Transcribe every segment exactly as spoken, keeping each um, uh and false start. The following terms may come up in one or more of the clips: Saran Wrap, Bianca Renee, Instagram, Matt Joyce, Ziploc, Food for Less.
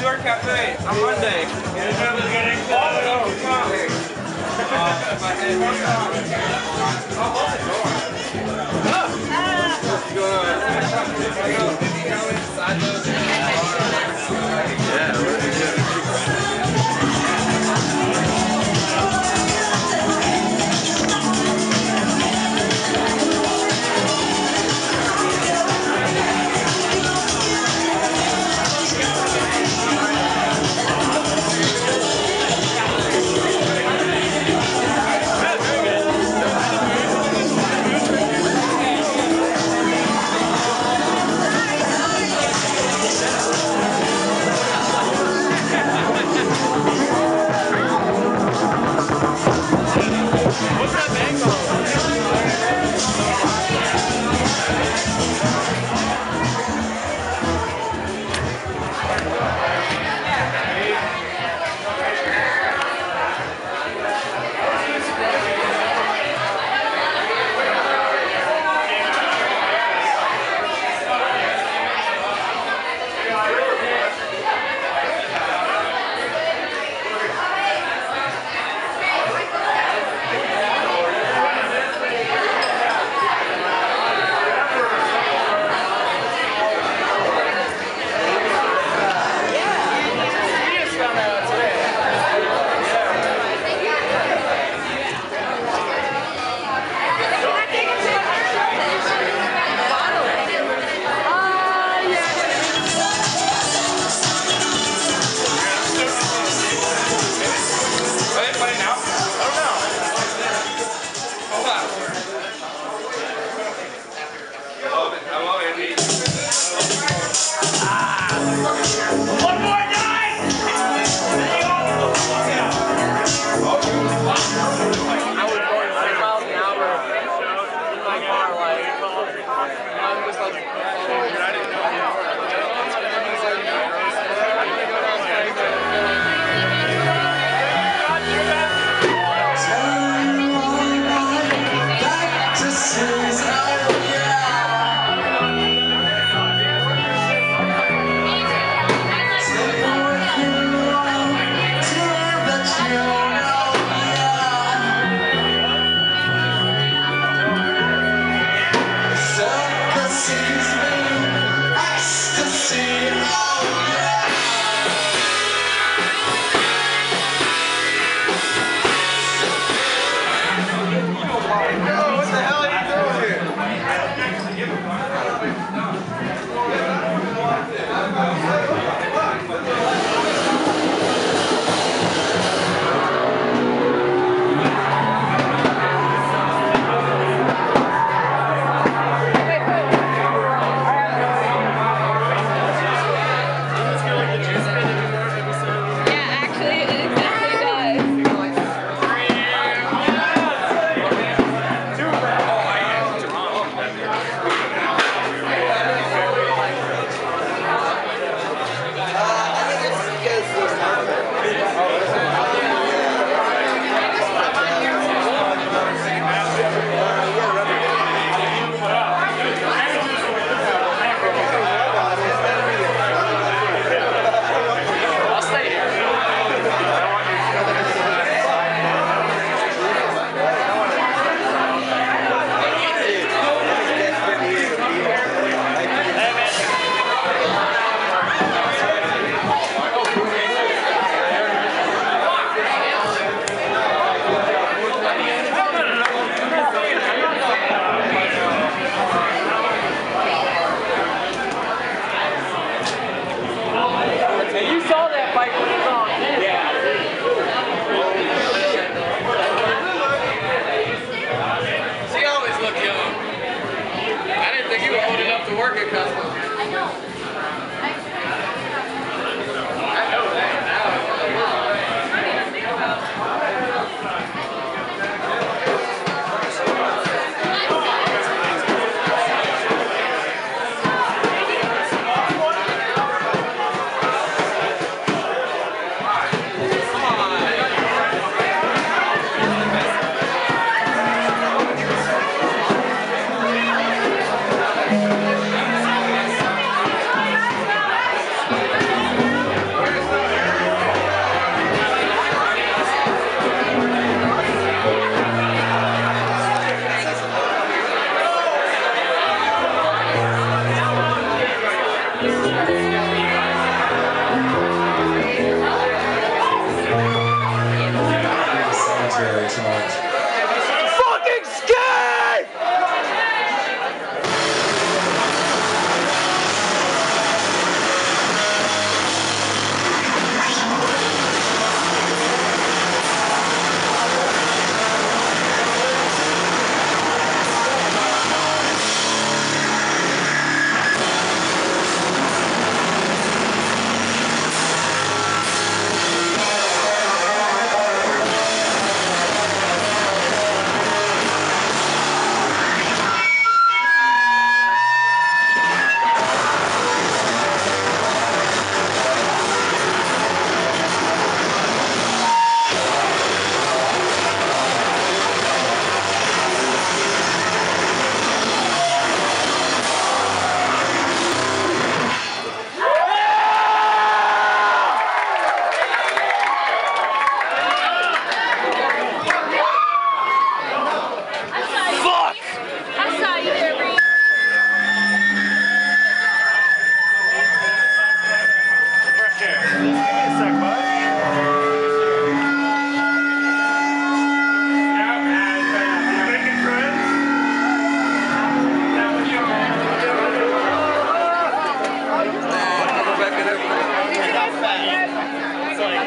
Your cafe on Monday.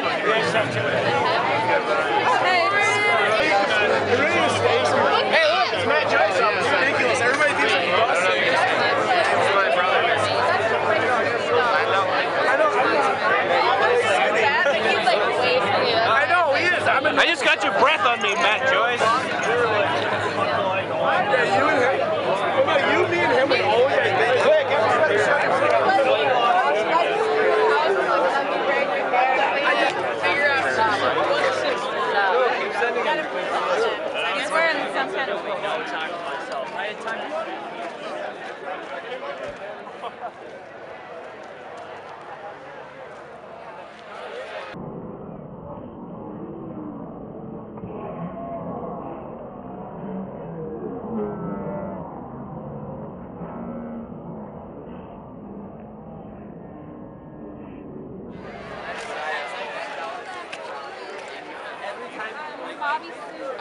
Hey, look, it's Matt Joyce. It's ridiculous. Everybody thinks it's awesome. It's my brother. I know. I know. He is. I just got your breath on me, Matt Joyce.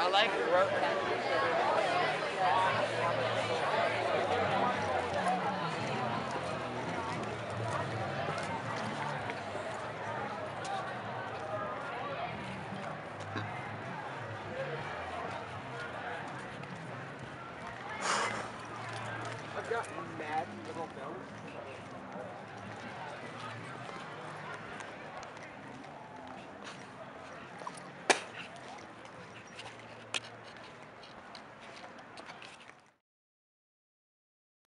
I like rope.